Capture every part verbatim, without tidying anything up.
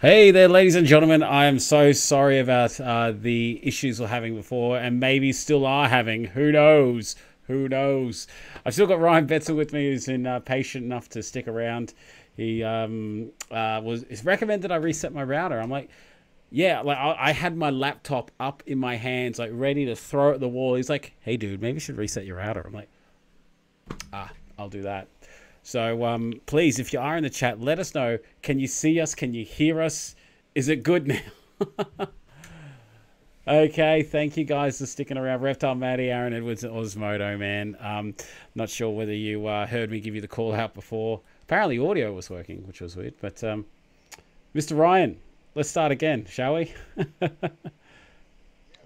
Hey there, ladies and gentlemen. I am so sorry about uh, the issues we're having before, and maybe still are having. Who knows? Who knows? I've still got Ryan Betson with me, who's been uh, patient enough to stick around. He um, uh, was it's recommended I reset my router. I'm like, yeah, like I, I had my laptop up in my hands, like ready to throw at the wall. He's like, hey, dude, maybe you should reset your router. I'm like, ah, I'll do that. So um, please, if you are in the chat, let us know. Can you see us? Can you hear us? Is it good now? Okay, thank you guys for sticking around. Reptile Matty, Aaron Edwards, and Osmodoman. Um, not sure whether you uh, heard me give you the call out before. Apparently audio was working, which was weird. But um, Mister Ryan, let's start again, shall we?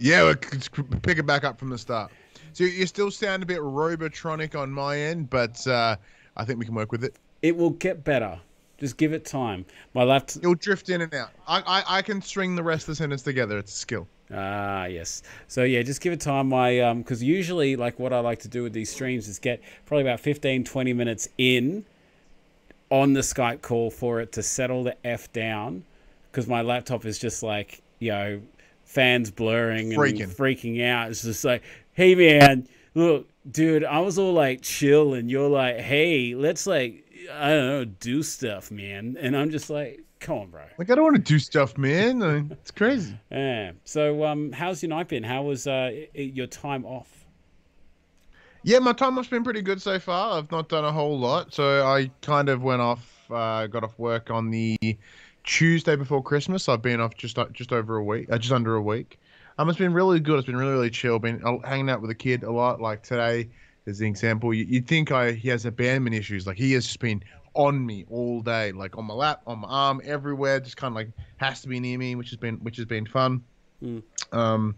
Yeah, let's pick it back up from the start. So you still sound a bit robotronic on my end, but... Uh... I think we can work with it. It will get better. Just give it time. My left. It'll drift in and out. I, I, I can string the rest of the sentence together. It's a skill. Ah, yes. So, yeah, just give it time. My um, because usually, like, what I like to do with these streams is get probably about fifteen, twenty minutes in on the Skype call for it to settle the F down, because my laptop is just like, you know, fans blurring freaking. and freaking out. It's just like, hey, man, look. Dude, I was all like chill, and you're like, hey, let's like, I don't know, do stuff, man. And I'm just like, come on, bro. Like, I don't want to do stuff, man. It's crazy. Yeah. So um, how's your night been? How was uh, your time off? Yeah, my time off's been pretty good so far. I've not done a whole lot. So I kind of went off, uh, got off work on the Tuesday before Christmas. I've been off just, just over a week, uh, just under a week. Um, it's been really good. It's been really, really chill. Been hanging out with the kid a lot. Like today, as an example, you, you'd think I, he has abandonment issues. Like he has just been on me all day, like on my lap, on my arm, everywhere. Just kind of like has to be near me, which has been, which has been fun. Mm. Um,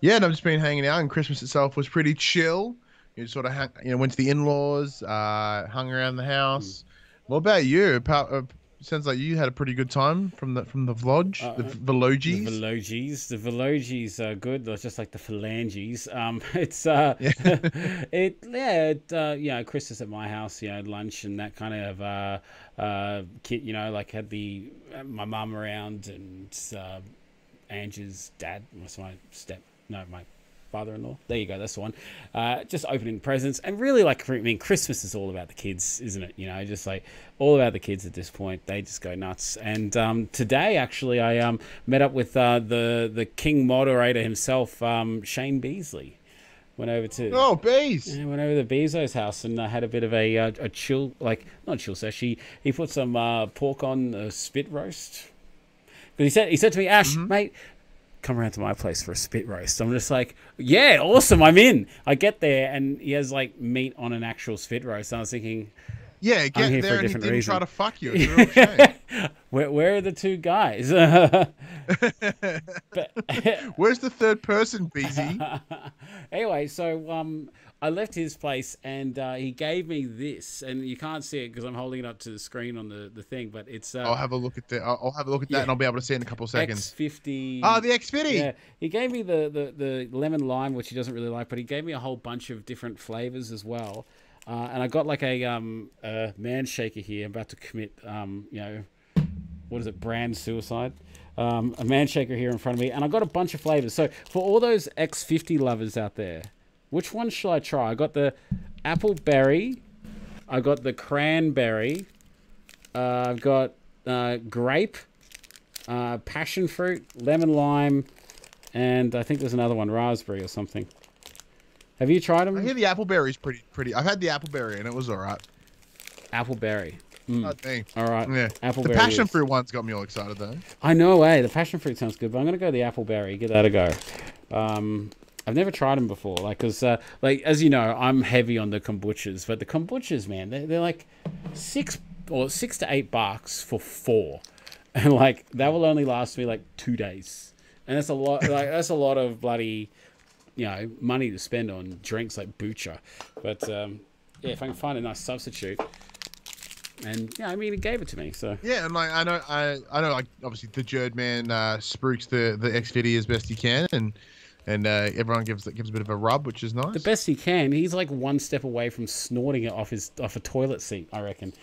yeah, and I've just been hanging out. And Christmas itself was pretty chill. You sort of, hang, you know, went to the in-laws, uh, hung around the house. Mm. What about you? Pa Sounds like you had a pretty good time from the from the vlog, uh, the Velogies. The Velogies, the Velogies are good. They're just like the phalanges. Um, it's uh, yeah. it yeah, it, uh, you know, Chris is at my house, you know, lunch and that kind of uh, uh, kid, you know, like had the my mum around and uh, Angie's dad, was my step, no, my father-in-law. There you go, that's the one. Uh, just opening presents. And really, like, I mean, Christmas is all about the kids, isn't it? You know, just like all about the kids at this point. They just go nuts. And um, today, actually, I um, met up with uh, the, the king moderator himself, um, Shane Beasley. Went over to... Oh, Bees! Yeah, went over to Bezo's house and uh, had a bit of a, uh, a chill, like, not chill session. He, he put some uh, pork on a spit roast. But he said, he said to me, Ash, mm-hmm. mate... come around to my place for a spit roast. I'm just like, yeah, awesome, I'm in. I get there, and he has, like, meat on an actual spit roast. And I was thinking, yeah, get I'm here there for a different and he didn't reason. Try to fuck you. It's a real shame. where, where are the two guys? but, Where's the third person, B Z? Anyway, so um, I left his place, and uh, he gave me this. And you can't see it because I'm holding it up to the screen on the, the thing, but it's... Uh, I'll have a look at that. I'll, I'll have a look at that, yeah. And I'll be able to see it in a couple of seconds. X fifty. Oh, the X fifty. Yeah, he gave me the, the, the lemon lime, which he doesn't really like, but he gave me a whole bunch of different flavors as well. Uh, and I got like a, um, a man shaker here. I'm about to commit, um, you know, what is it, brand suicide? Um, a man shaker here in front of me. And I got a bunch of flavors. So for all those X fifty lovers out there, which one shall I try? I got the apple berry. I got the cranberry. Uh, I've got uh, grape, uh, passion fruit, lemon lime, and I think there's another one, raspberry or something. Have you tried them? I hear the appleberry's pretty, pretty. I've had the appleberry and it was all right. Appleberry. Mm. Oh, dang. All right. Yeah. Appleberry. The passion is. Fruit one's got me all excited though. I know, eh? The passion fruit sounds good, but I'm gonna go the appleberry. Give that a go. Um, I've never tried them before, like, cause, uh, like as you know, I'm heavy on the kombuchas, but the kombuchas, man, they're, they're like six or six to eight bucks for four, and like that will only last me like two days, and that's a lot. Like that's a lot of bloody. You know, money to spend on drinks like Bucha. But um, yeah, if I can find a nice substitute, and yeah, I mean, it gave it to me. So yeah, and like I know, I I know, like obviously the Jerdman uh, spruiks the the X fifty as best he can, and and uh, everyone gives gives a bit of a rub, which is nice. The best he can. He's like one step away from snorting it off his off a toilet seat, I reckon.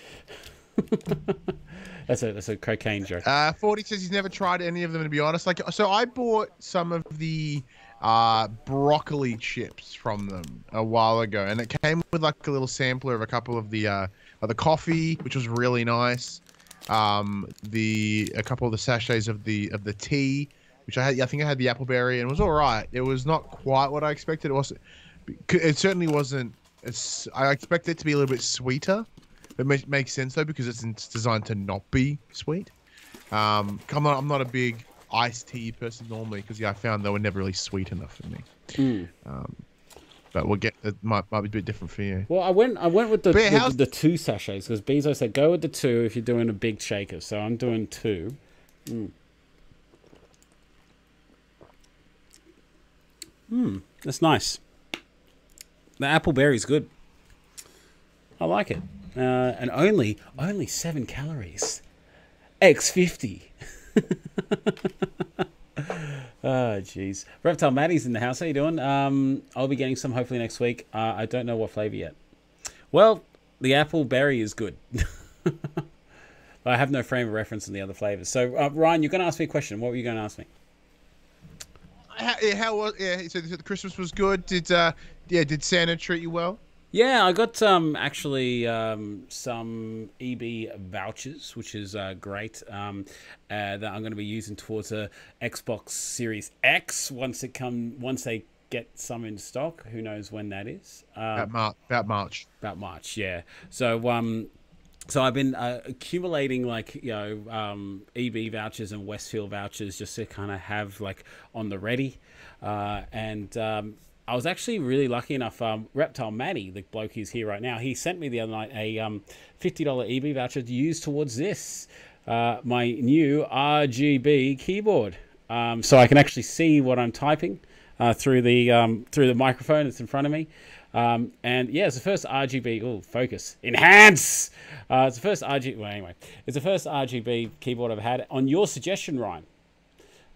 That's a that's a cocaine joke. Uh, Forty says he's never tried any of them, to be honest. Like, so I bought some of the uh, broccoli chips from them a while ago, and it came with like a little sampler of a couple of the uh, of the coffee, which was really nice. Um, the a couple of the sachets of the of the tea, which I had. I think I had the appleberry, and it was all right. It was not quite what I expected. It wasn't. It certainly wasn't. It's, I expected it to be a little bit sweeter. It makes sense though, because it's designed to not be sweet. Um, come on, I'm not a big iced tea person normally, because yeah, I found they were never really sweet enough for me. Mm. Um, but we'll get it might might be a bit different for you. Well, I went I went with the Bear, with the two sachets because Bezo said go with the two if you're doing a big shaker. So I'm doing two. Mm. Hmm, that's nice. The appleberry's good. I like it. Uh, and only only seven calories. X fifty. Oh, jeez. Reptile Matty's in the house. How you doing? Um, I'll be getting some hopefully next week. Uh, I don't know what flavor yet. Well, the apple berry is good. I have no frame of reference in the other flavors. So, uh, Ryan, you're going to ask me a question. What were you going to ask me? How, yeah, how was? Yeah, he said the Christmas was good. Did uh, yeah? Did Santa treat you well? Yeah, I got um, actually um, some E B vouchers, which is uh, great, um, uh, that I'm going to be using towards a Xbox Series X once it come once they get some in stock. Who knows when that is? Um, about, Mar about March. About March, yeah. So um, so I've been uh, accumulating like you know um, E B vouchers and Westfield vouchers just to kind of have like on the ready, uh, and. Um, I was actually really lucky enough. Um, Reptile Matty, the bloke who's here right now, he sent me the other night a um, fifty dollar E B voucher to use towards this, uh, my new R G B keyboard. Um, so I can actually see what I'm typing uh, through the um, through the microphone that's in front of me. Um, and yeah, it's the first R G B. Oh, focus, enhance. Uh, it's the first R G B. Well, anyway, it's the first R G B keyboard I've had on your suggestion, Ryan.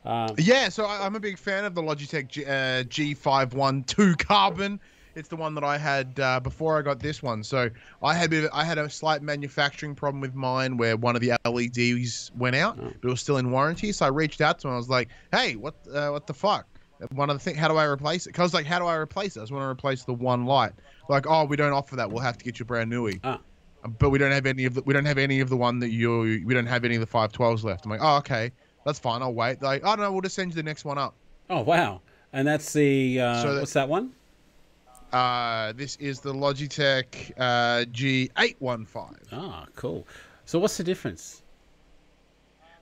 Um, yeah, so I, I'm a big fan of the Logitech G, uh, G five one two Carbon. It's the one that I had uh, before I got this one. So I had I had a slight manufacturing problem with mine where one of the L E Ds went out, but it was still in warranty. So I reached out to him. I was like, "Hey, what uh, what the fuck? One of the thing, how do I replace it?" 'Cause like, how do I replace it? I just want to replace the one light. Like, oh, we don't offer that. We'll have to get you a brand newie. Uh. But we don't have any of the, we don't have any of the one that you we don't have any of the five twelves left. I'm like, oh, okay. That's fine. I'll wait. Like, I don't know. We'll just send you the next one up. Oh, wow. And that's the, uh, so that, what's that one? Uh, this is the Logitech uh, G eight one five. Ah, cool. So what's the difference?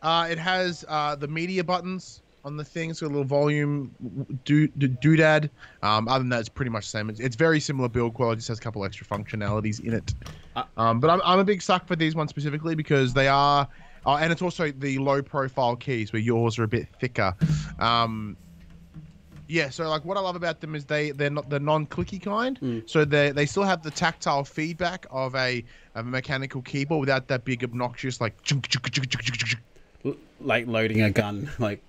Uh, it has uh, the media buttons on the thing. So a little volume do, do, doodad. Um, other than that, it's pretty much the same. It's, it's very similar build quality. It just has a couple extra functionalities in it. Uh, um, but I'm, I'm a big suck for these ones specifically because they are... Oh, and it's also the low-profile keys, where yours are a bit thicker. Um, yeah, so like what I love about them is they they're not the non-clicky kind, mm. so they they still have the tactile feedback of a of a mechanical keyboard without that big obnoxious like like loading a gun like.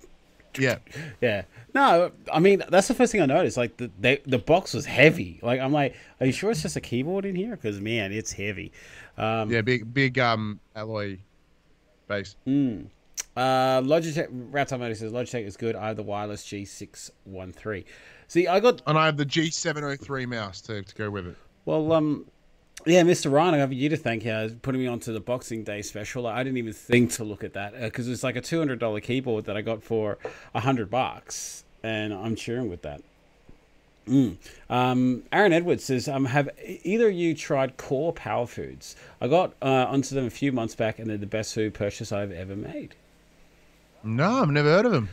Yeah, yeah. No, I mean that's the first thing I noticed. Like the they, the box was heavy. Like I'm like, are you sure it's just a keyboard in here? Because man, it's heavy. Um, yeah, big big um alloy. Base. Mm. Uh, Logitech, Raptor Motor says Logitech is good. I have the wireless G six one three. See, I got... And I have the G seven oh three mouse to, to go with it. Well, um, yeah, Mister Ryan, I have you to thank here for putting me onto the Boxing Day special. I didn't even think to look at that because uh, it's like a two hundred dollar keyboard that I got for a hundred bucks, and I'm cheering with that. Mm. Um, Aaron Edwards says, um, have either of you tried Core Power Foods? I got uh, onto them a few months back, and they're the best food purchase I've ever made. No, I've never heard of them.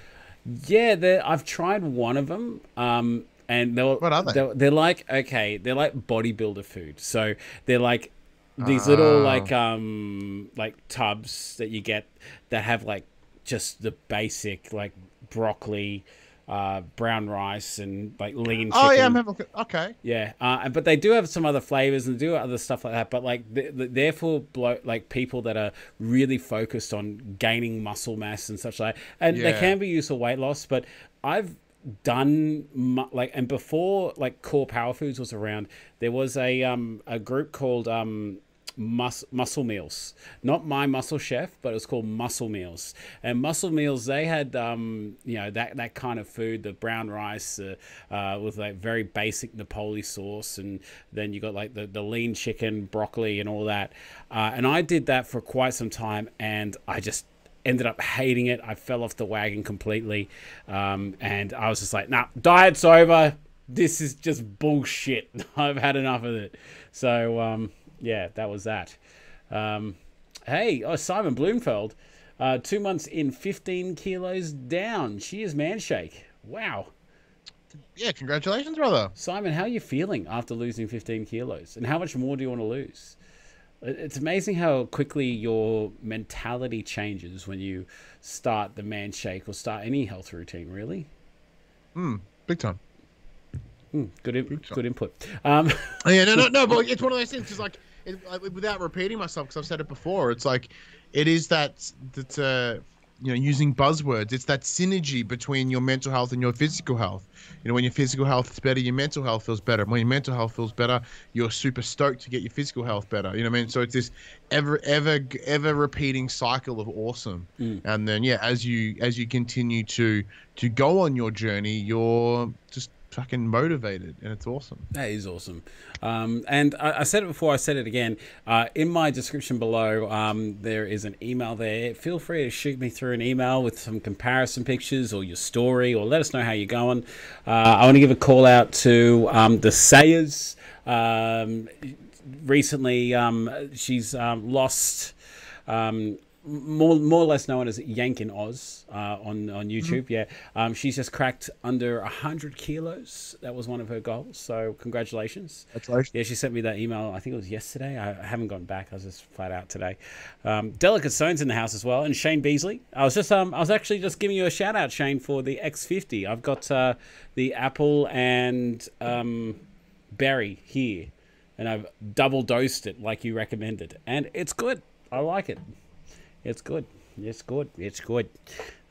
Yeah, I've tried one of them, um, and they're, what are they? They're, they're like, okay, they're like bodybuilder food. So they're like these oh. little like um, like tubs that you get that have like just the basic like broccoli, Uh, brown rice and like lean chicken. Oh yeah, I'm having a look at, okay. Yeah, uh, but they do have some other flavors and do other stuff like that. But like, they're for blo like people that are really focused on gaining muscle mass and such like. And yeah. they can be used for weight loss. But I've done like, and before like Core Power Foods was around, there was a um a group called um mus Muscle Meals. Not My Muscle Chef, but it was called Muscle Meals. And Muscle Meals, they had, um, you know, that, that kind of food, the brown rice uh, uh, with like very basic Napoli sauce. And then you got like the, the lean chicken, broccoli and all that. Uh, and I did that for quite some time and I just ended up hating it. I fell off the wagon completely. Um, and I was just like, nah, diet's over. This is just bullshit. I've had enough of it. So, um, yeah, that was that. Um, hey, oh, Simon Bloomfield, uh, two months in, fifteen kilos down. She is Man Shake. Wow. Yeah, congratulations, brother. Simon, how are you feeling after losing fifteen kilos? And how much more do you want to lose? It's amazing how quickly your mentality changes when you start the Man Shake or start any health routine, really. Hmm, big time. Mm, good, in good input. Um, oh, yeah, no, no, no. But it's one of those things. It's like, it, I, without repeating myself, because I've said it before, it's like, it is that that uh, you know, using buzzwords. It's that synergy between your mental health and your physical health. You know, when your physical health is better, your mental health feels better. When your mental health feels better, you're super stoked to get your physical health better. You know what I mean? So it's this ever, ever, ever repeating cycle of awesome. Mm. And then yeah, as you as you continue to to go on your journey, you're just fucking motivated, and it's awesome. That is awesome. Um, and I, I said it before, I said it again. Uh, in my description below, um, there is an email there. Feel free to shoot me through an email with some comparison pictures or your story, or let us know how you're going. Uh, I want to give a call out to um, the Sayers. Um, recently, um, she's um, lost... Um, More, more or less known as Yankin Oz uh, on on YouTube. Mm-hmm. Yeah, um, she's just cracked under a hundred kilos. That was one of her goals. So congratulations. That's nice. Yeah, she sent me that email. I think it was yesterday. I haven't gone back. I was just flat out today. Um, Delicate Stones in the house as well, and Shane Beasley. I was just um I was actually just giving you a shout out, Shane, for the X fifty. I've got uh, the apple and um, berry here, and I've double dosed it like you recommended, and it's good. I like it. It's good. It's good. It's good.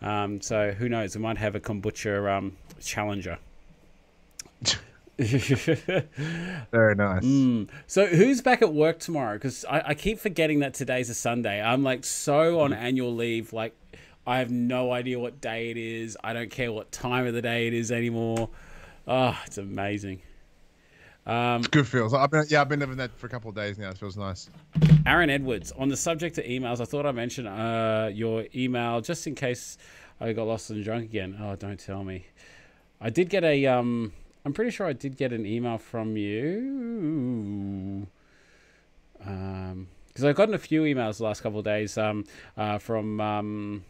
Um, so who knows? We might have a kombucha um, challenger. Very nice. Mm. So who's back at work tomorrow? Because I, I keep forgetting that today's a Sunday. I'm like so on annual leave. Like I have no idea what day it is. I don't care what time of the day it is anymore. Oh, it's amazing. Um, it's good feels. I've been, yeah, I've been living that for a couple of days now. It feels nice. Aaron Edwards, on the subject of emails, I thought I mentioned uh, your email just in case I got lost and drunk again. Oh, don't tell me. I did get a, um, I'm pretty sure I did get an email from you. Um, because I've gotten a few emails the last couple of days um, uh, from... Um,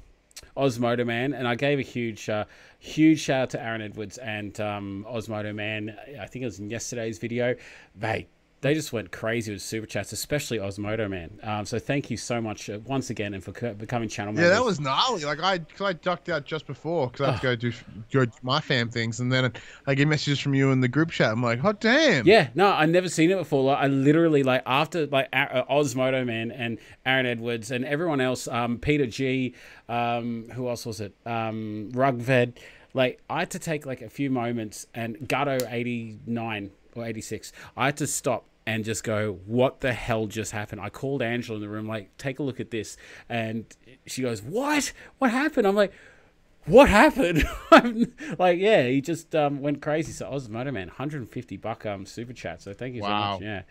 Osmodoman, and I gave a huge uh, huge shout out to Aaron Edwards and um, Osmodoman. I think it was in yesterday's video. They they just went crazy with super chats, especially Osmodoman. Um, so thank you so much uh, once again, and for becoming channel members. Yeah, that was gnarly. Like I, cause I ducked out just before because I had to go do, go do my fam things, and then I get messages from you in the group chat. I'm like, oh damn. Yeah, no, I've never seen it before. Like, I literally like after like uh, Osmodoman and Aaron Edwards and everyone else, um, Peter G. Um, who else was it? Um, Rugved. Like I had to take like a few moments, and Gutto eighty-nine or eighty-six. I had to stop and just go, what the hell just happened? I called Angela in the room, like, take a look at this. And she goes, what? What happened? I'm like, what happened? Like, yeah, he just um, went crazy. So Osmodoman, one hundred fifty buck um, super chat. So thank you so wow. much. Yeah.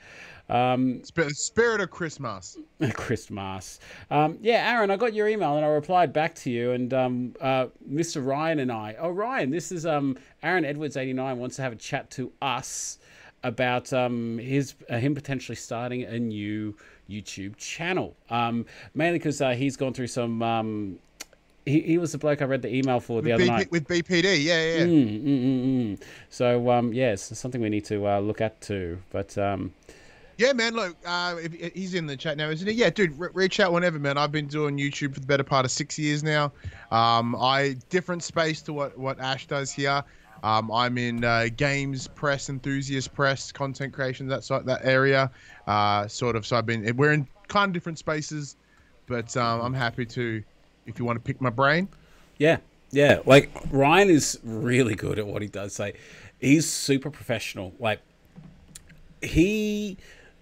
Um, Spirit of Christmas. Christmas. Um, yeah, Aaron, I got your email and I replied back to you. And um, uh, Mister Ryan and I, oh, Ryan, this is um, Aaron Edwards eighty-nine wants to have a chat to us about um, his uh, him potentially starting a new YouTube channel, um, mainly because uh, he's gone through some. Um, he, he was the bloke I read the email for the with other B P, night with B P D, yeah, yeah. Mm, mm, mm, mm. So um, yeah, it's something we need to uh, look at too. But um, yeah, man, look, uh, if, if he's in the chat now, isn't he? Yeah, dude, re reach out whenever, man. I've been doing YouTube for the better part of six years now. Um, I different space to what what Ash does here. Um, I'm in uh, games press, enthusiast press, content creation, that sort that area, uh, sort of. So I've been we're in kind of different spaces, but um, I'm happy to if you want to pick my brain. Yeah, yeah. Like Ryan is really good at what he does. Like he's super professional. Like he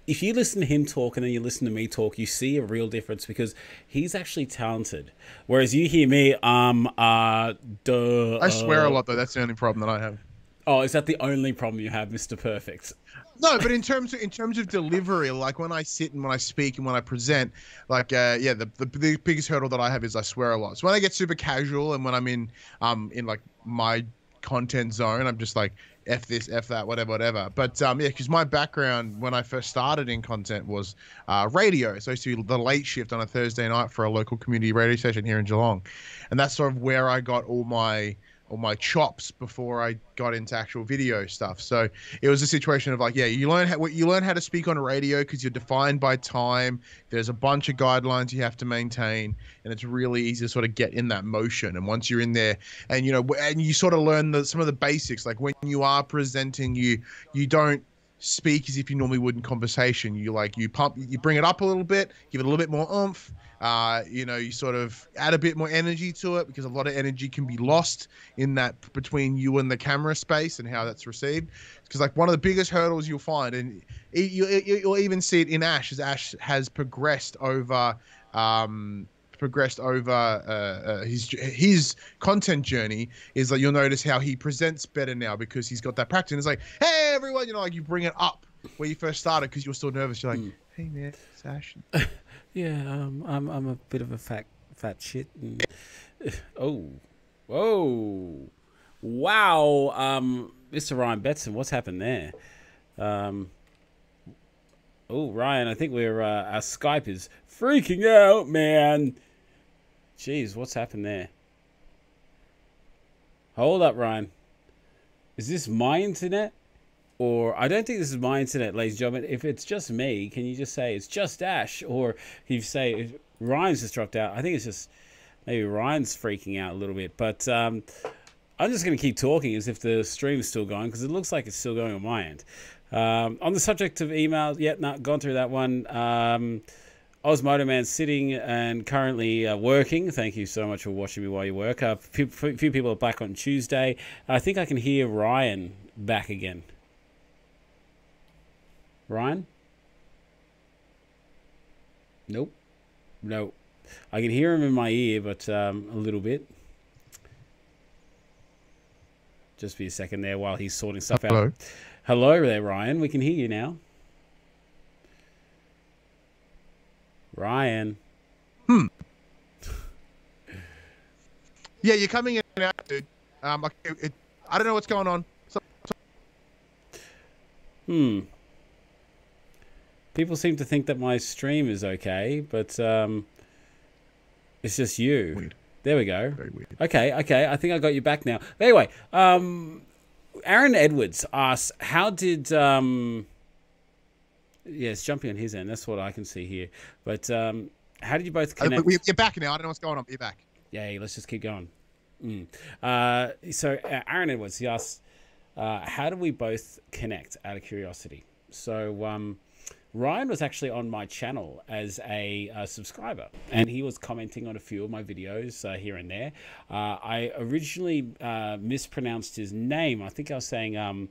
if you listen to him talk and then you listen to me talk, you see a real difference because he's actually talented. Whereas you hear me, um, uh, duh. I swear uh, a lot, though. That's the only problem that I have. Oh, is that the only problem you have, Mister Perfect? No, but in terms of, in terms of delivery, like when I sit and when I speak and when I present, like, uh, yeah, the, the the biggest hurdle that I have is I swear a lot. So when I get super casual and when I'm in, um, in like my content zone, I'm just like, F this, F that, whatever, whatever. But um, yeah, because my background when I first started in content was uh, radio. So I used to be the late shift on a Thursday night for a local community radio station here in Geelong. And that's sort of where I got all my all my chops before I got into actual video stuff. So it was a situation of like, yeah, you learn how, you learn how to speak on radio because you're defined by time. There's a bunch of guidelines you have to maintain, and it's really easy to sort of get in that motion. And once you're in there, and you know, and you sort of learn the, some of the basics. Like when you are presenting, you you don't speak as if you normally would in conversation. You like you pump, you bring it up a little bit, give it a little bit more oomph. Uh, you know, you sort of add a bit more energy to it because a lot of energy can be lost in that between you and the camera space and how that's received. Because like one of the biggest hurdles you'll find, and you, you, you'll even see it in Ash, as Ash has progressed over, um, progressed over uh, uh, his his content journey, is like you'll notice how he presents better now because he's got that practice. It's like, hey everyone, you know, like you bring it up where you first started because you're still nervous. You're like, mm. hey man, it's Ash. Yeah, um, I'm I'm a bit of a fat fat shit. And, oh, whoa, wow, um, Mister Ryan Betson, what's happened there? Um, oh, Ryan, I think we're uh, our Skype is freaking out, man. Jeez, what's happened there? Hold up, Ryan. Is this my internet? Or I don't think this is my internet, ladies and gentlemen. If it's just me, can you just say it's just Ash? Or you say Ryan's just dropped out. I think it's just maybe Ryan's freaking out a little bit. But um, I'm just going to keep talking as if the stream is still going because it looks like it's still going on my end. Um, on the subject of emails, yet not gone through that one. Um, Osmodoman sitting and currently uh, working. Thank you so much for watching me while you work. A uh, few, few people are back on Tuesday. I think I can hear Ryan back again. Ryan? Nope. No. I can hear him in my ear, but um, a little bit. Just be a second there while he's sorting stuff Hello. out. Hello there, Ryan. We can hear you now. Ryan. Hmm. Yeah, you're coming in and out, dude. Um, it, it, I don't know what's going on. So, so. Hmm. People seem to think that my stream is okay, but um, it's just you. Weird. There we go. Very weird. Okay, okay. I think I got you back now. But anyway, um, Aaron Edwards asks, how did... Um, yeah, it's jumping on his end. That's what I can see here. But um, how did you both connect? You're back now. I don't know what's going on, but you're back. Yeah, let's just keep going. Mm. Uh, so uh, Aaron Edwards, he asks, uh, how do we both connect out of curiosity? So... Um, Ryan was actually on my channel as a uh, subscriber, and he was commenting on a few of my videos uh, here and there. Uh, I originally uh, mispronounced his name. I think I was saying um,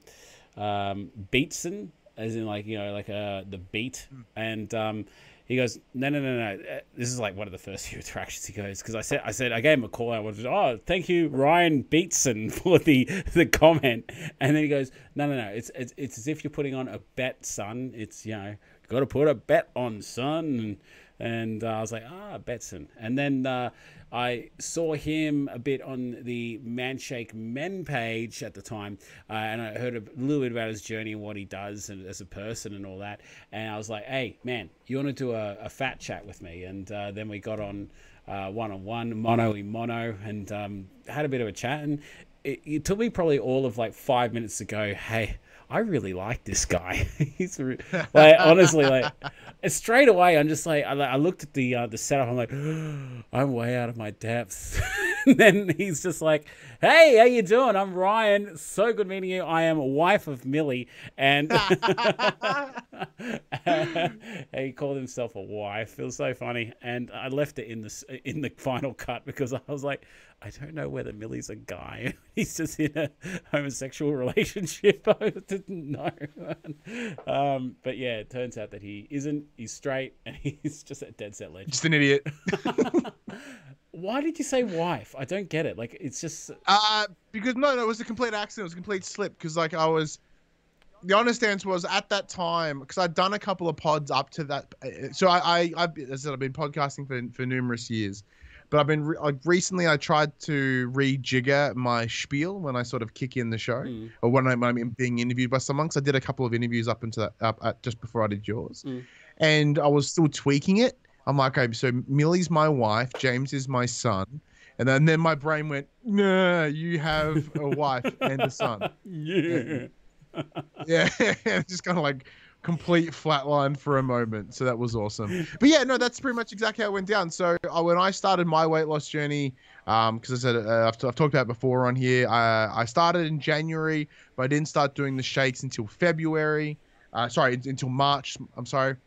um, Beatson, as in like, you know, like uh, the beat. And um, he goes, no, no, no, no. This is like one of the first few interactions. He goes, because I said, I said, I gave him a call. I was, oh, thank you, Ryan Beatson, for the the comment. And then he goes, no, no, no. It's it's it's as if you're putting on a bet, son. It's, you know, got to put a bet on, son. And, and uh, I was like, ah, Betson. And then uh, I saw him a bit on the Man Shake Men page at the time. Uh, and I heard a little bit about his journey and what he does and as a person and all that. And I was like, hey, man, you want to do a, a fat chat with me? And uh, then we got on uh, one-on-one, mono-y-mono, and um, had a bit of a chat. And it, it took me probably all of like five minutes to go, hey, I really like this guy. He's re like honestly, like straight away, I'm just like I, I looked at the uh, the setup. I'm like, oh, I'm way out of my depth. And then he's just like, hey, how you doing? I'm Ryan. So good meeting you. I am wife of Millie. And he called himself a wife. It was so funny. And I left it in the, in the final cut because I was like, I don't know whether Millie's a guy. He's just in a homosexual relationship. I didn't know. Um, but yeah, it turns out that he isn't. He's straight and he's just a dead set legend. Just an idiot. Why did you say wife? I don't get it. Like, it's just... Uh, because, no, no, it was a complete accident. It was a complete slip because, like, I was... The honest answer was at that time, because I'd done a couple of pods up to that. So I, I, I as I said, I've been podcasting for, for numerous years. But I've been, like, recently I tried to rejigger my spiel when I sort of kick in the show mm. or when I'm, when I'm being interviewed by someone. Because I did a couple of interviews up into that, up at, just before I did yours. Mm. And I was still tweaking it. I'm like, okay, so Millie's my wife, James is my son. And then, and then my brain went, no, you have a wife and a son. Yeah. And, yeah. Just kind of like complete flatline for a moment. So that was awesome. But yeah, no, that's pretty much exactly how it went down. So uh, when I started my weight loss journey, um, because I said, uh, I've, t I've talked about it before on here, uh, I started in January, but I didn't start doing the shakes until February. Uh, sorry, until March. I'm sorry.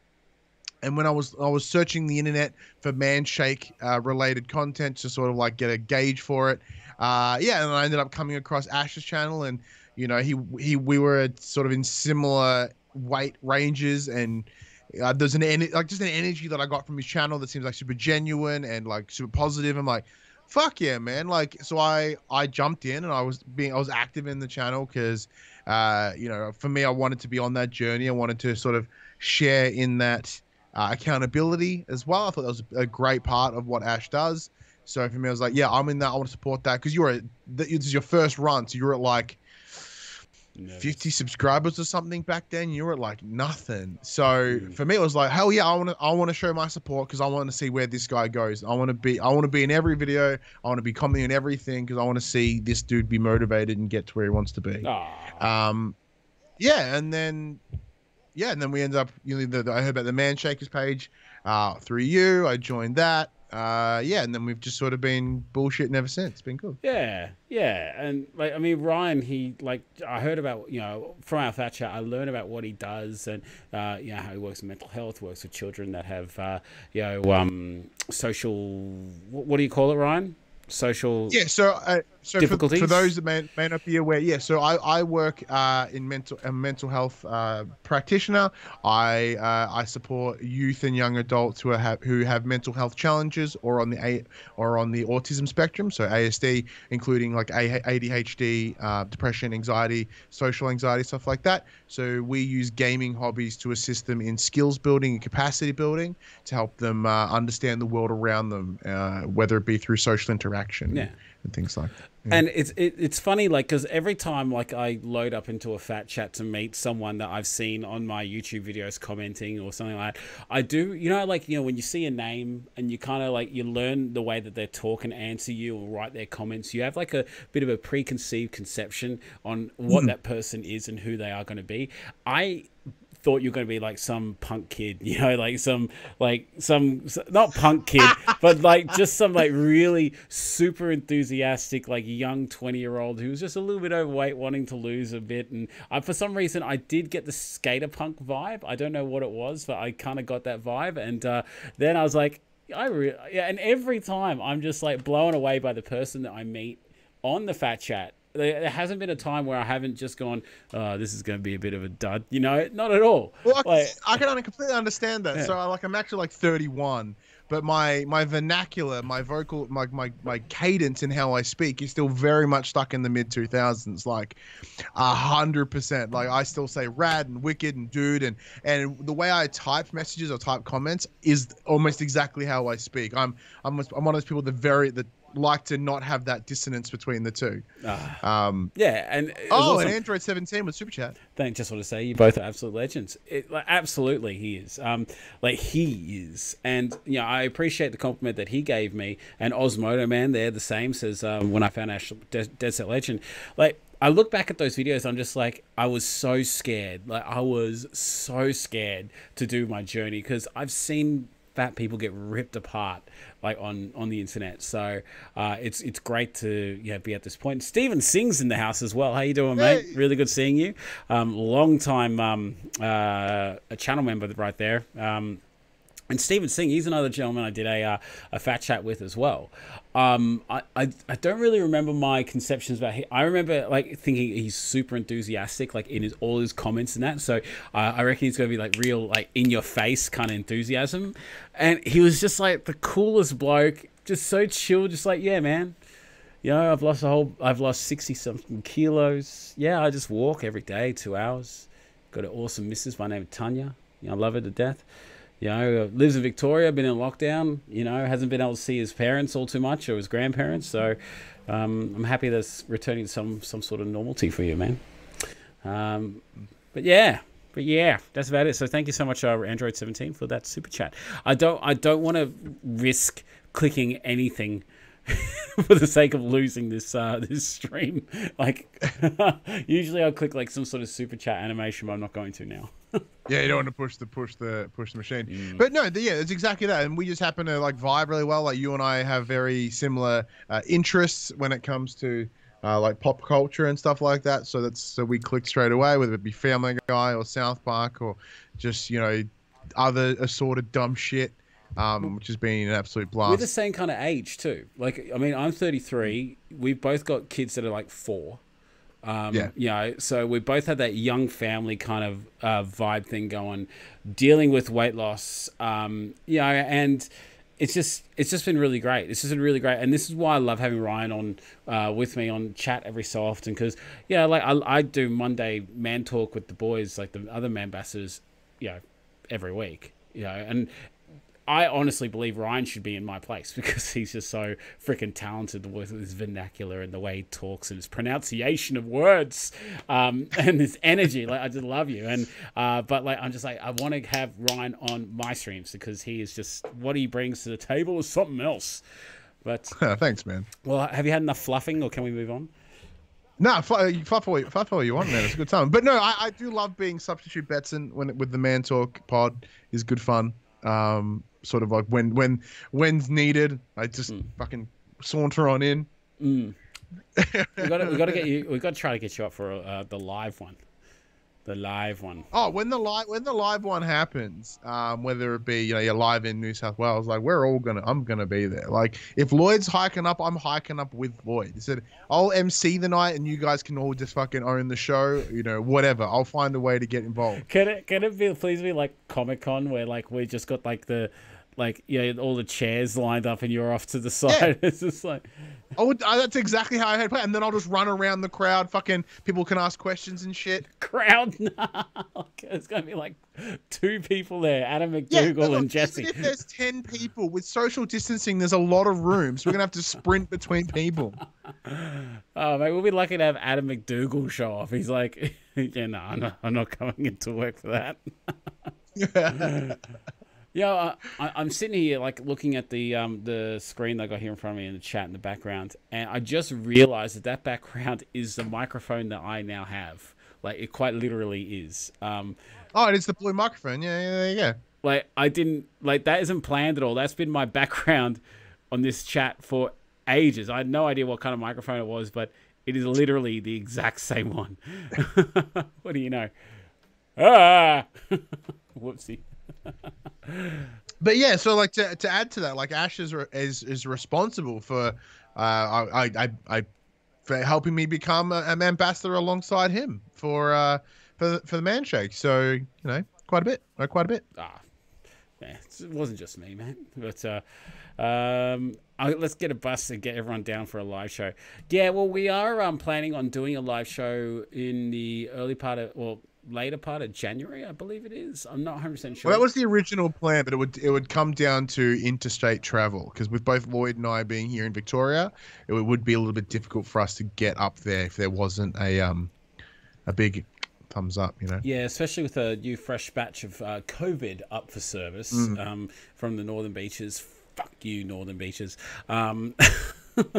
And when I was I was searching the internet for Man Shake uh, related content to sort of like get a gauge for it, uh, yeah, and I ended up coming across Ash's channel, and you know he he we were at sort of in similar weight ranges, and uh, there's an like just an energy that I got from his channel that seems like super genuine and like super positive. I'm like, fuck yeah, man! Like, so I I jumped in and I was being I was active in the channel because uh, you know for me I wanted to be on that journey. I wanted to sort of share in that. Uh, accountability as well. I thought that was a great part of what Ash does. So for me, I was like, yeah, I'm in that. I want to support that because you're at, this is your first run. So you're at like no. fifty subscribers or something back then. You were at like nothing. So for me, it was like, hell yeah, I want to, I want to show my support because I want to see where this guy goes. I want to be, I want to be in every video. I want to be commenting on everything because I want to see this dude be motivated and get to where he wants to be. Aww. Um, yeah, and then. Yeah, and then we end up, you know, the, the, I heard about the Man Shakers page uh, through you. I joined that. Uh, yeah, and then we've just sort of been bullshitting ever since. It's been cool. Yeah, yeah. And, like, I mean, Ryan, he, like, I heard about, you know, from our Fat Chat, I learned about what he does and, uh, you know, how he works in mental health, works with children that have, uh, you know, um, social, what, what do you call it, Ryan? Social yeah so uh, so difficulties? For, for those that may, may not be aware, yeah so i i work uh in mental a mental health uh practitioner. I uh i support youth and young adults who have who have mental health challenges or on the a or on the autism spectrum, so A S D, including like A D H D, uh depression, anxiety, social anxiety, stuff like that. So we use gaming hobbies to assist them in skills building and capacity building to help them uh, understand the world around them, uh, whether it be through social interaction Action yeah. and things like that. Yeah. And it's it, it's funny, like, because every time like I load up into a Fat Chat to meet someone that I've seen on my YouTube videos commenting or something like that, I do, you know, like, you know, when you see a name and you kind of like, you learn the way that they talk and answer you or write their comments, you have like a bit of a preconceived conception on what mm. that person is and who they are going to be. I thought you're going to be like some punk kid, you know, like some like some not punk kid but like just some like really super enthusiastic like young twenty year old who was just a little bit overweight wanting to lose a bit. And I, for some reason I did get the skater punk vibe. I don't know what it was, but I kind of got that vibe. And uh then I was like, I really yeah and every time I'm just like blown away by the person that I meet on the Fat Chat. There hasn't been a time where I haven't just gone, oh, this is going to be a bit of a dud, you know? Not at all. Well, I, like, I can completely understand that. Yeah. So, I, like, I'm actually like thirty-one, but my my vernacular, my vocal, my my my cadence in how I speak is still very much stuck in the mid two thousands, like a hundred percent. Like I still say rad and wicked and dude, and and the way I type messages or type comments is almost exactly how I speak. I'm I'm I'm one of those people that very that. like to not have that dissonance between the two. Uh, um, yeah, and oh, awesome. And Android seventeen with Super Chat. Thanks. Just want to say you both are absolute legends. It, like, absolutely, he is. Um, like he is, and you know, I appreciate the compliment that he gave me. And Osmodoman, they're the same. Says um, when I found Ash De Dead Set Legend, like. I look back at those videos, I'm just like, I was so scared. Like I was so scared to do my journey because I've seen fat people get ripped apart like on on the internet. So uh, it's it's great to yeah be at this point. Stephen Singh's in the house as well. How you doing, mate? Hey. Really good seeing you. Um, long time um, uh, a channel member right there. Um, and Stephen Singh, he's another gentleman I did a uh, a fat chat with as well. Um, I, I I don't really remember my conceptions about him. I remember like thinking he's super enthusiastic, like in his all his comments and that. So uh, I reckon he's gonna be like real, like in your face kind of enthusiasm. And he was just like the coolest bloke, just so chill, just like yeah, man. You know, I've lost a whole, I've lost sixty something kilos. Yeah, I just walk every day, two hours. Got an awesome missus. My name is Tanya. You know, I love her to death. You know, lives in Victoria, been in lockdown, you know, hasn't been able to see his parents all too much or his grandparents. So um, I'm happy that's returning to some, some sort of normality for you, man. Um, but yeah, but yeah, that's about it. So thank you so much, uh, Android seventeen, for that super chat. I don't, I don't want to risk clicking anything for the sake of losing this uh, this stream. Like usually I'll click like some sort of super chat animation, but I'm not going to now. Yeah, you don't want to push the push the push the machine. Mm. But no, the, yeah, it's exactly that. And we just happen to like vibe really well. Like you and I have very similar uh, interests when it comes to uh, like pop culture and stuff like that. So that's so we clicked straight away, whether it be Family Guy or South Park or just, you know, other assorted dumb shit. Um, which has been an absolute blast. We're the same kind of age too. Like, I mean, I'm thirty-three. We've both got kids that are like four. Um, yeah. You know, so we both had that young family kind of uh, vibe thing going, dealing with weight loss. Um, you know, and it's just it's just been really great. It's just been really great, and this is why I love having Ryan on uh, with me on chat every so often, because yeah, like I, I do Monday man talk with the boys, like the other man ambassadors, you know, every week. You know, and I honestly believe Ryan should be in my place because he's just so freaking talented with his vernacular and the way he talks and his pronunciation of words um, and his energy. Like, I just love you. And, uh, but like, I'm just like, I want to have Ryan on my streams because he is just, what he brings to the table is something else. But thanks, man. Well, have you had enough fluffing or can we move on? No, fluff all, you, fluff all you want, man. It's a good time. But no, I, I do love being substitute Betson when with the Man Talk pod is good fun. Um, sort of like when when when's needed, I just mm. fucking saunter on in. Mm. we got we got to get you. We got to try to get you up for uh, the live one, the live one. Oh, when the live when the live one happens, um, whether it be you know you're live in New South Wales, like we're all gonna, I'm gonna be there. Like if Lloyd's hiking up, I'm hiking up with Lloyd. He said I'll M C the night, and you guys can all just fucking own the show. You know, whatever. I'll find a way to get involved. Can it can it be please be like Comic Con where like we just got like the Like, yeah, all the chairs lined up and you're off to the side. Yeah. It's just like... I would, I, that's exactly how I had planned. And then I'll just run around the crowd. Fucking people can ask questions and shit. Crowd? Nah. Okay, it's going to be like two people there. Adam McDougall yeah, look, and Jesse. Even if there's ten people, with social distancing, there's a lot of room. So we're going to have to sprint between people. Oh, mate, we'll be lucky to have Adam McDougall show off. He's like, yeah, no, I'm not, I'm not coming into work for that. Yeah, I, I, I'm sitting here like looking at the um, the screen that I got here in front of me in the chat in the background, and I just realized that that background is the microphone that I now have. Like, it quite literally is. Um, oh, it is the blue microphone. Yeah, yeah, there you go. Like, I didn't, like, that isn't planned at all. That's been my background on this chat for ages. I had no idea what kind of microphone it was, but it is literally the exact same one. What do you know? Ah! Whoopsie. But yeah, so like to, to add to that, like Ash is re is, is responsible for uh I I I for helping me become a, an ambassador alongside him for uh for for the Man Shake. So you know, quite a bit, like quite a bit. Ah, yeah, it wasn't just me, man. But uh, um, I, let's get a bus and get everyone down for a live show. Yeah, well, we are um planning on doing a live show in the early part of well. later part of January, I believe it is. I'm not one hundred percent sure. Well, that was the original plan, but it would it would come down to interstate travel, because with both Lloyd and I being here in Victoria, it would be a little bit difficult for us to get up there if there wasn't a um a big thumbs up, you know. Yeah, especially with a new fresh batch of uh, COVID up for service mm. um from the Northern Beaches. Fuck you, Northern Beaches. Um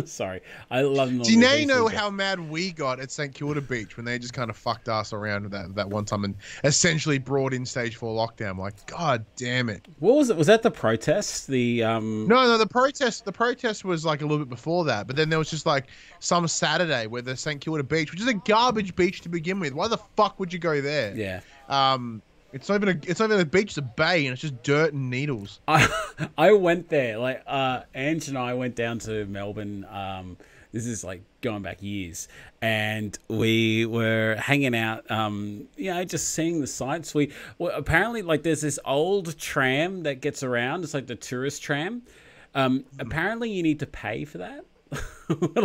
Sorry, I love them. Do you now you know how mad we got at St Kilda Beach when they just kind of fucked us around with that that one time and essentially brought in stage four lockdown? Like, god damn it! What was it? Was that the protest? The um? No, no, the protest. The protest was like a little bit before that, but then there was just like some Saturday where the St Kilda Beach, which is a garbage beach to begin with, why the fuck would you go there? Yeah. Um. It's not even a, it's not even a beach, it's a bay, and it's just dirt and needles. I, I went there. Like, uh, Ange and I went down to Melbourne. Um, this is, like, going back years. And we were hanging out, um, you know, just seeing the sights. We well, apparently, like, there's this old tram that gets around. It's like the tourist tram. Um, apparently, you need to pay for that.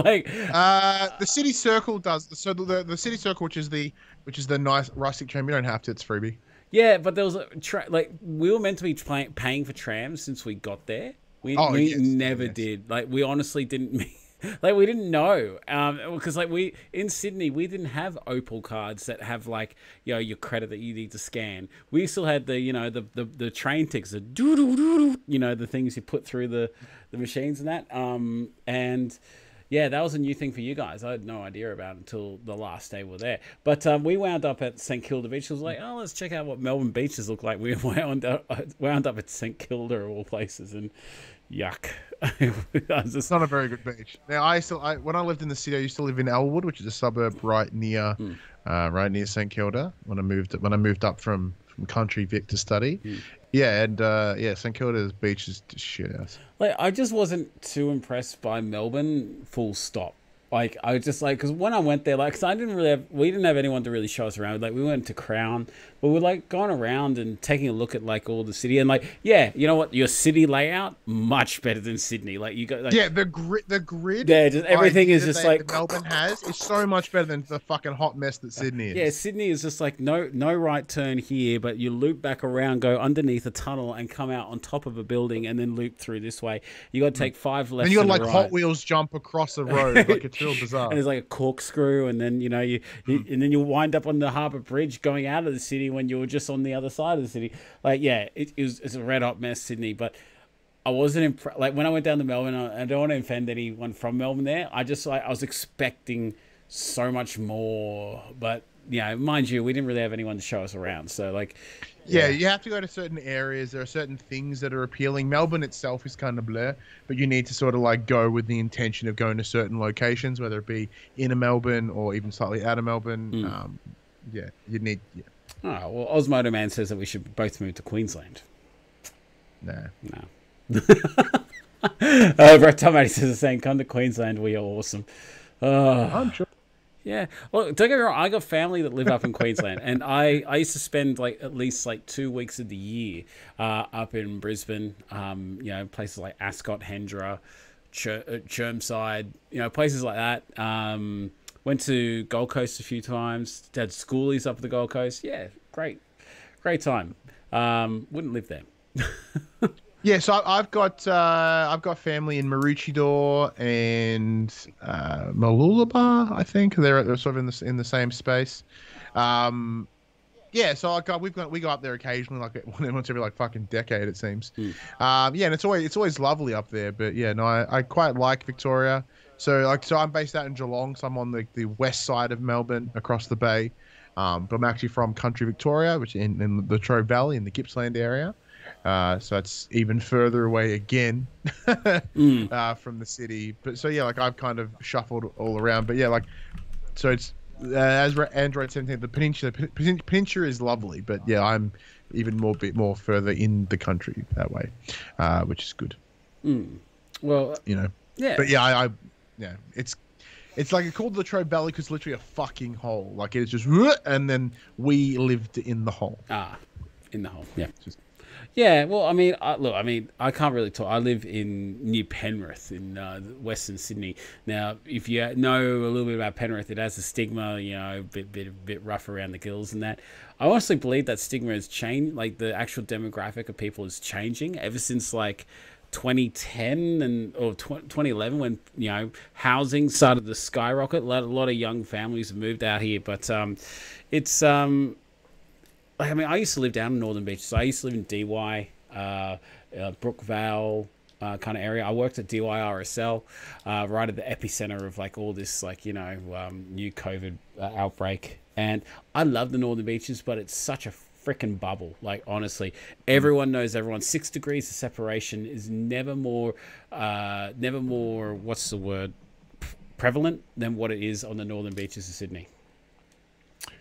Like, uh, the city circle does. So the the city circle, which is the which is the nice rustic tram, you don't have to. It's freebie. Yeah, but there was a tra like we were meant to be play paying for trams since we got there. We, oh, we yes, never yes. did. Like, we honestly didn't mean, like we didn't know. Um, because like we in Sydney we didn't have Opal cards that have like, you know, your credit that you need to scan. We still had the, you know, the the, the train tickets, the doo doo doo doo, you know, the things you put through the the machines and that. Um, and yeah, that was a new thing for you guys. I had no idea about it until the last day we were there. But um, we wound up at St Kilda Beach. It was like, oh, let's check out what Melbourne beaches look like. We wound up, wound up at St Kilda of all places, and yuck. Just... It's not a very good beach. Now, I still, I, when I lived in the city, I used to live in Elwood, which is a suburb right near, mm. uh, right near St Kilda. When I moved, when I moved up from from country Vic to study. Mm. Yeah, and uh, yeah, St Kilda's beach is shit ass. Like, I just wasn't too impressed by Melbourne. Full stop. Like, I was just like, because when I went there, like, because I didn't really have, we didn't have anyone to really show us around. Like, we went to Crown, but we're like going around and taking a look at like all the city and like, yeah, you know what, your city layout much better than Sydney. Like, you got like, yeah, the grid, the grid. Yeah, just everything is just like Melbourne has is so much better than the fucking hot mess that Sydney is. Yeah, Sydney is just like no, no right turn here, but you loop back around, go underneath a tunnel, and come out on top of a building, and then loop through this way. You got to take five left. And you got to like right. Hot Wheels jump across the road. Like it's real bizarre. And there's like a corkscrew, and then you know you, you and then you wind up on the Harbour Bridge going out of the city when you were just on the other side of the city. Like, yeah, it, it was it's a red hot mess, Sydney. But I wasn't impressed. Like when I went down to Melbourne, I, I don't want to offend anyone from Melbourne there. I just like I was expecting so much more, but yeah, mind you, we didn't really have anyone to show us around. So like, yeah, yeah, you have to go to certain areas. There are certain things that are appealing. Melbourne itself is kind of blur, but you need to sort of like go with the intention of going to certain locations, whether it be inner Melbourne or even slightly out of Melbourne. Mm. Um, yeah, you need. Yeah. Oh, well, Osmodoman says that we should both move to Queensland. Nah. No. uh, Reptile Matty says the same. Come to Queensland. We are awesome. Uh, I'm sure. Yeah. Well, don't get me wrong. I got family that live up in Queensland. And I, I used to spend like at least like two weeks of the year uh, up in Brisbane, um, you know, places like Ascot, Hendra, Ch Chermside, you know, places like that. Um Went to Gold Coast a few times. Had schoolies up at the Gold Coast. Yeah, great, great time. Um, wouldn't live there. Yeah, so I've got uh, I've got family in Maroochydore and uh, Mooloolaba. I think they're they're sort of in the in the same space. Um, yeah, so I got we've got we go up there occasionally, like once every like fucking decade it seems. Mm. Um, yeah, and it's always it's always lovely up there. But yeah, no, I, I quite like Victoria. So like so, I'm based out in Geelong, so I'm on the, the west side of Melbourne, across the bay. Um, but I'm actually from country Victoria, which in, in the Latrobe Valley, in the Gippsland area. Uh, so it's even further away again mm. uh, from the city. But so yeah, like I've kind of shuffled all around. But yeah, like so it's uh, as Android seventeen, the peninsula, peninsula is lovely. But yeah, I'm even more bit more further in the country that way, uh, which is good. Mm. Well, you know, yeah. But yeah, I. I Yeah, it's it's like it's called the Latrobe Valley because literally a fucking hole. Like it's just, and then we lived in the hole. Ah, in the hole. Yeah, just... yeah. Well, I mean, I, look, I mean, I can't really talk. I live in near Penrith in uh, Western Sydney. Now, if you know a little bit about Penrith, it has a stigma, you know, a bit bit bit rough around the gills and that. I honestly believe that stigma has changed. Like the actual demographic of people is changing ever since like. twenty ten and or twenty eleven when you know housing started to skyrocket. A lot, a lot of young families have moved out here, but um it's um like I mean I used to live down in Northern Beaches. I used to live in D Y, uh, uh Brookvale, uh, kind of area. I worked at D Y R S L, uh, right at the epicenter of like all this, like, you know, um, new COVID uh, outbreak. And I love the Northern Beaches, but it's such a freaking bubble. Like, honestly, everyone knows everyone. Six degrees of separation is never more uh never more what's the word prevalent than what it is on the Northern Beaches of Sydney.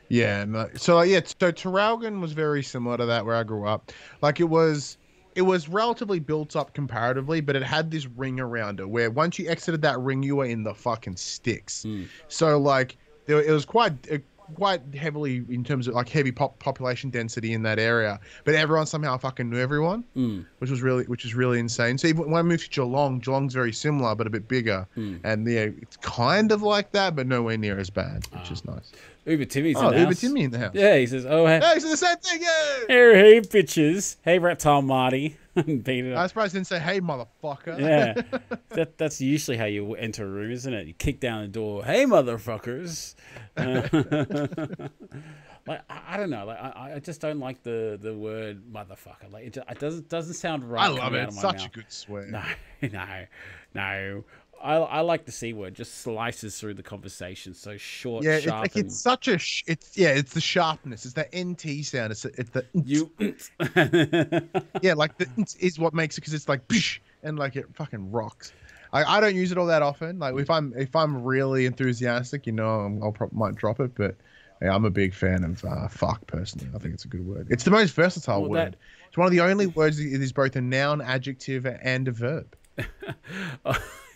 Yeah, so like, yeah, so Traralgon was very similar to that where I grew up. Like, it was it was relatively built up comparatively, but it had this ring around it where once you exited that ring, you were in the fucking sticks. Mm. So like there, it was quite it, quite heavily in terms of like heavy pop population density in that area, but everyone somehow fucking knew everyone. Mm. which was really which is really insane. So even when I moved to Geelong, Geelong's very similar but a bit bigger. Mm. And yeah, it's kind of like that but nowhere near as bad, which uh, is nice. Uber Timmy's oh, in the Uber house. Timmy in the house. Yeah, he says, oh, hey, no, he says the same thing. Yeah, hey, hey bitches, hey Reptile Matty. I surprised he didn't say hey motherfucker. Yeah, that, that's usually how you enter a room, isn't it? You kick down the door, hey motherfuckers. Uh, like I, I don't know, like I, I just don't like the the word motherfucker. Like it, just, it doesn't doesn't sound right. I love it. It's such mouth. a good swear. No, no, no. I, I like the C word. Just slices through the conversation. So short, yeah, sharp. It's, like, it's such a... Sh it's Yeah, it's the sharpness. It's the N T sound. It's, it's the... You... yeah, like the... is what makes it, because it's like... and like it fucking rocks. I, I don't use it all that often. Like if I'm if I'm really enthusiastic, you know, I'm, I'll probably might drop it. But yeah, I'm a big fan of uh, fuck personally. I think it's a good word. It's the most versatile well, word. That... It's one of the only words that is both a noun, adjective, and a verb.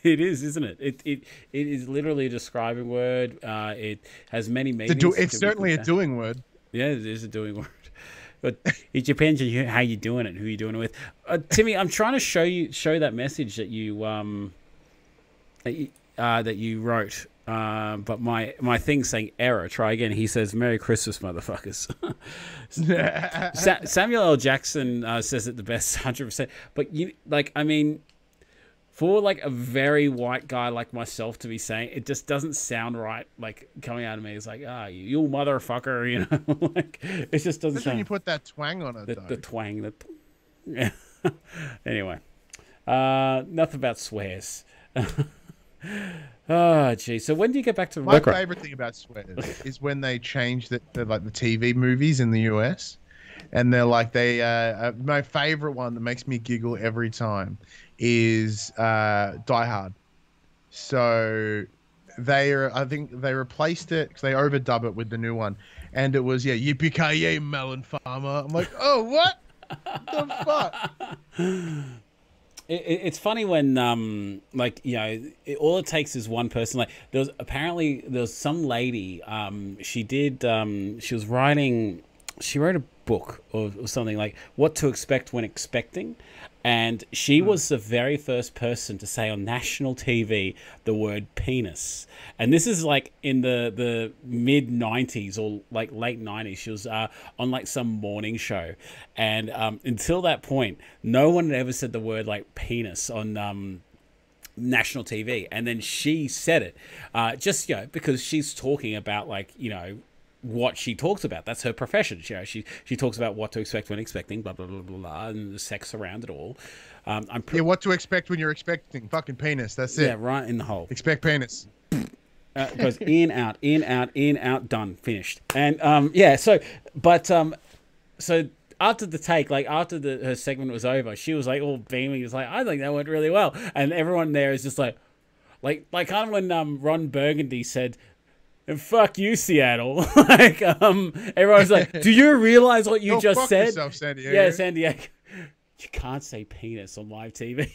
It is, isn't it? It it it is literally a describing word. Uh, it has many meanings. Do, it's certainly a doing word. Yeah, it is a doing word. But it depends on how you're doing it, and who you're doing it with. Uh, Timmy, I'm trying to show you show that message that you um that you, uh, that you wrote. Um, but my my thing's saying error. Try again. He says Merry Christmas, motherfuckers. Sa Samuel L. Jackson uh, says it the best, one hundred percent. But you like, I mean. For like a very white guy like myself to be saying, it just doesn't sound right. Like coming out of me, it's like, ah, oh, you, you motherfucker, you know. Like it just doesn't. Especially when you put that twang on it, the, though. the twang, the. Yeah. Anyway, uh, enough about swears. Oh, geez. So when do you get back to the My favorite thing about swears is when they change the, the like the T V movies in the U S, and they're like they. Uh, uh, my favorite one that makes me giggle every time is uh Die Hard. So they are, I think they replaced it because they overdub it with the new one, and it was, yeah, yippee-ki-yay melon farmer. I'm like, oh, what the fuck. It, it, it's funny when um like, you know, it, all it takes is one person. Like there was apparently there was some lady, um she did um she was writing she wrote a book or, or something like What to Expect When Expecting, and she mm. was the very first person to say on national T V the word penis. And this is like in the the mid nineties or like late nineties. She was uh, on like some morning show, and um, until that point no one had ever said the word like penis on um national T V, and then she said it, uh, just, you know, because she's talking about, like, you know, what she talks about. That's her profession. You know, she she talks about what to expect when expecting, blah blah blah blah, blah, and the sex around it all. Um, I'm yeah. What to expect when you're expecting? Fucking penis. That's it. Yeah, right in the hole. Expect penis. Uh, it goes in, out, in, out, in, out. Done. Finished. And um, yeah. So, but um, so after the take, like after the her segment was over, she was like all beaming. It's like, I think that went really well, and everyone there is just like, like like kind of when um Ron Burgundy said, and fuck you, Seattle. Like, um, everyone's like, do you realize what you Don't just fuck said? Yourself, San Diego. Yeah, San Diego. You can't say penis on live T V.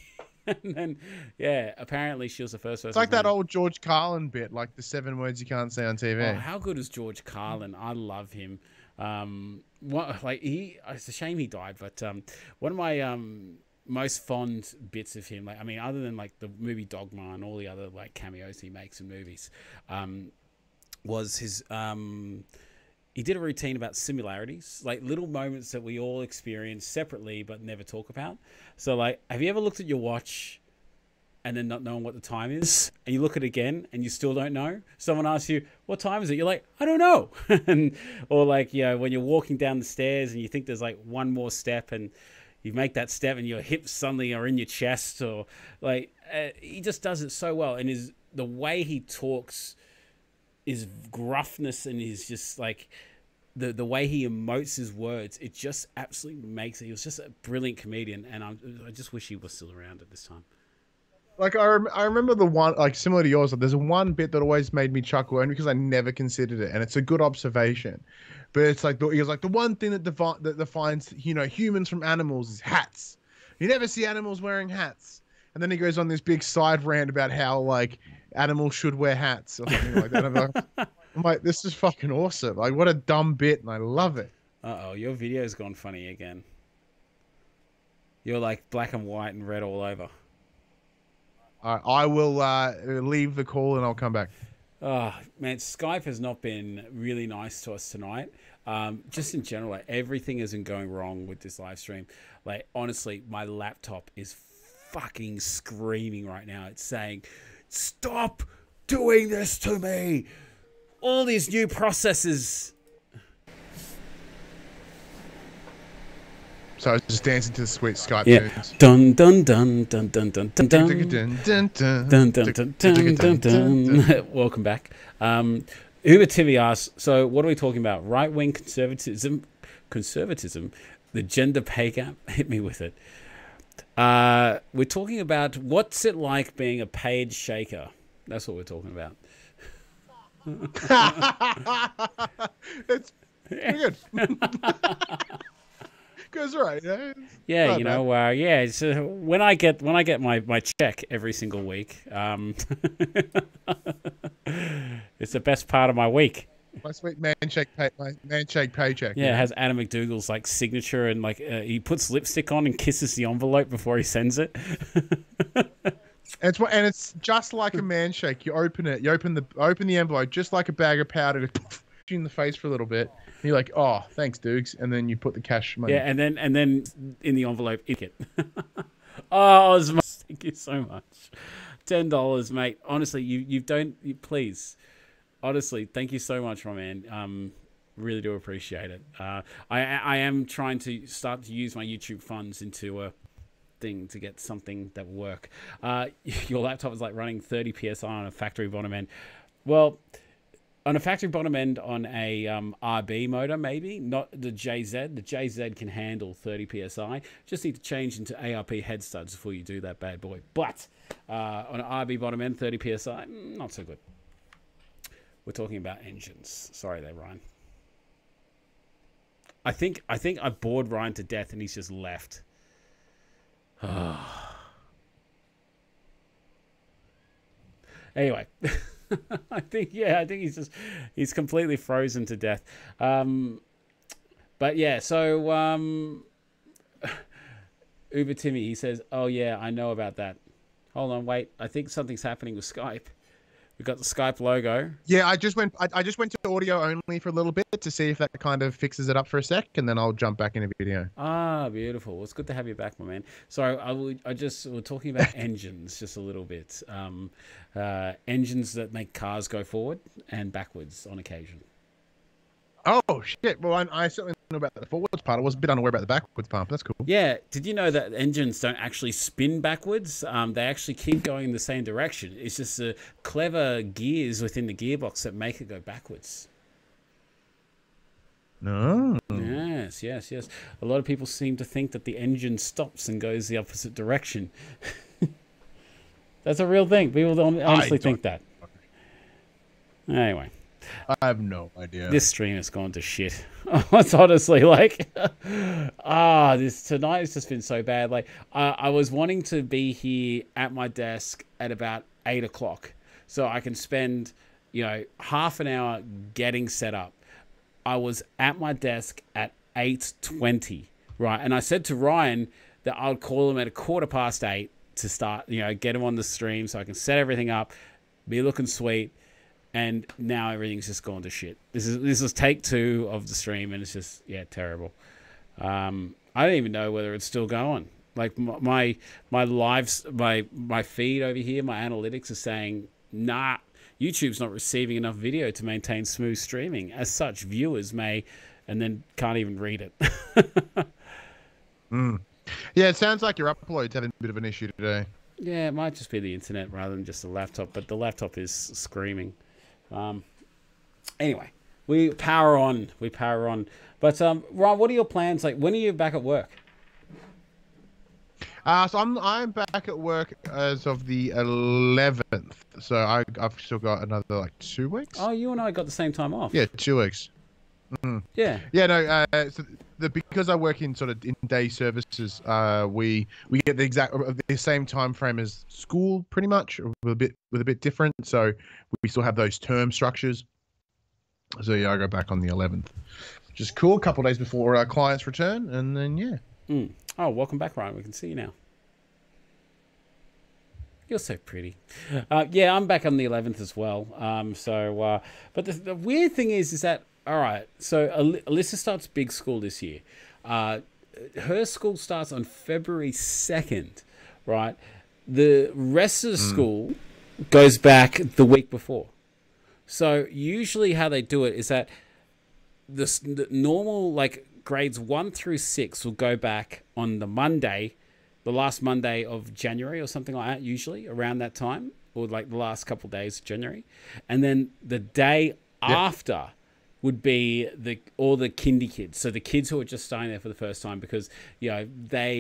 And then, yeah, apparently she was the first person. It's like that old George Carlin bit, like the seven words you can't say on T V. Oh, how good is George Carlin? I love him. Um, what, like he, it's a shame he died, but um, one of my um. most fond bits of him, like, I mean, other than like the movie Dogma and all the other like cameos he makes in movies, um. was his um he did a routine about similarities, like little moments that we all experience separately but never talk about. So like, have you ever looked at your watch and then not knowing what the time is, and you look at it again and you still don't know? Someone asks you, what time is it? You're like, I don't know. And or like, you know, when you're walking down the stairs and you think there's like one more step, and you make that step and your hips suddenly are in your chest, or like uh, he just does it so well. And his the way he talks, his gruffness, and his just like the the way he emotes his words, it just absolutely makes it. He was just a brilliant comedian, and I, I just wish he was still around at this time. Like I, rem I remember the one, like similar to yours, like, there's one bit that always made me chuckle, only because I never considered it, and it's a good observation. But it's like, the, he was like, the one thing that, defi that defines, you know, humans from animals is hats. You never see animals wearing hats. And then he goes on this big side rant about how like animals should wear hats or something like that. I'm like, I'm like, this is fucking awesome. Like, what a dumb bit, and I love it. Uh oh, your video's gone funny again. You're like black and white and red all over. Uh, I will uh, leave the call and I'll come back. Oh, man, Skype has not been really nice to us tonight. Um, just in general, like, everything isn't going wrong with this live stream. Like, honestly, my laptop is fucking screaming right now. It's saying, stop doing this to me. All these new processes. So I was just dancing to the sweet Skype tunes. Dun dun dun dun dun dun dun dun dun dun dun dun dun. Welcome back. Um, Uber T V asks, so what are we talking about? Right-wing conservatism, conservatism, the gender pay gap. Hit me with it. Uh, we're talking about what's it like being a paid shaker. That's what we're talking about. It's pretty good. Goes right, yeah. Yeah, right, you know, man. Uh, yeah. It's, uh, when I get when I get my my check every single week, um, it's the best part of my week. My sweet man shake, pay, my man shake paycheck. Yeah, yeah, it has Adam McDougall's like signature, and like uh, he puts lipstick on and kisses the envelope before he sends it. It's what, and it's just like a man shake. You open it, you open the open the envelope just like a bag of powder. To in the face for a little bit, and you're like, oh, thanks, Dukes, and then you put the cash money. Yeah, and then and then in the envelope, it. Oh, Osmo, thank you so much. Ten dollars, mate. Honestly, you you don't you, please. Honestly, thank you so much, my man. Um, really do appreciate it. Uh, I I am trying to start to use my YouTube funds into a thing to get something that will work. Uh, your laptop is like running thirty P S I on a factory bottom end. Well. On a factory bottom end on a um, R B motor, maybe, not the J Z. The J Z can handle thirty P S I. Just need to change into A R P head studs before you do that bad boy. But uh, on an R B bottom end, thirty P S I, not so good. We're talking about engines. Sorry there, Ryan. I think I think I bored Ryan to death and he's just left. Anyway. I think, yeah, I think he's just, he's completely frozen to death. Um, but yeah, so um, Uber Timmy, he says, oh yeah, I know about that. Hold on, wait, I think something's happening with Skype. We've got the Skype logo. Yeah, I just went, I, I just went to audio only for a little bit to see if that kind of fixes it up for a sec, and then I'll jump back into video. Ah, beautiful. Well, it's good to have you back, my man. So I, will, I just, we're talking about engines just a little bit. Um, uh, engines that make cars go forward and backwards on occasion. Oh, shit. Well, I, I certainly know about the forwards part. I was a bit unaware about the backwards part, but that's cool. Yeah. Did you know that engines don't actually spin backwards? Um, they actually keep going in the same direction. It's just the clever gears within the gearbox that make it go backwards. No. Yes, yes, yes. A lot of people seem to think that the engine stops and goes the opposite direction. That's a real thing. People don't honestly think that. Anyway. I have no idea. This stream has gone to shit. It's honestly like, ah, this tonight has just been so bad. Like, uh, I was wanting to be here at my desk at about eight o'clock, so I can spend, you know, half an hour getting set up. I was at my desk at eight twenty, right? And I said to Ryan that I'll call him at a quarter past eight to start, you know, get him on the stream so I can set everything up, be looking sweet. And now everything's just gone to shit. This is this is take two of the stream, and it's just, yeah, terrible. Um, I don't even know whether it's still going. Like my my lives, my my feed over here, my analytics are saying, nah, YouTube's not receiving enough video to maintain smooth streaming. As such, viewers may, and then can't even read it. mm. Yeah, it sounds like your upload's having a bit of an issue today. Yeah, it might just be the internet rather than just the laptop, but the laptop is screaming. Um, anyway, we power on. We power on. But, um, Ryan, what are your plans? Like, when are you back at work? Uh, so I'm I'm back at work as of the eleventh. So I, I've still got another, like, two weeks. Oh, you and I got the same time off. Yeah, two weeks. Mm. Yeah. Yeah, no, uh, so the, because I work in sort of in day services, uh, we we get the exact the same time frame as school, pretty much, with a bit with a bit different. So we still have those term structures. So yeah, I go back on the eleventh, which is cool. A couple of days before our clients return, and then yeah. Mm. Oh, welcome back, Ryan. We can see you now. You're so pretty. Uh, yeah, I'm back on the eleventh as well. Um, so, uh, but the, the weird thing is, is that. All right, so Alyssa starts big school this year. Uh, her school starts on February second, right? The rest of the mm. school goes back the week before. So usually how they do it is that the, the normal, like, grades one through six will go back on the Monday, the last Monday of January or something like that, usually around that time, or like the last couple of days of January. And then the day yep. after... would be the all the kindy kids, so the kids who are just starting there for the first time, because you know they